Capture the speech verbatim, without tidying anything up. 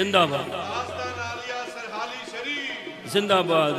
जिंदाबाद जिंदाबाद।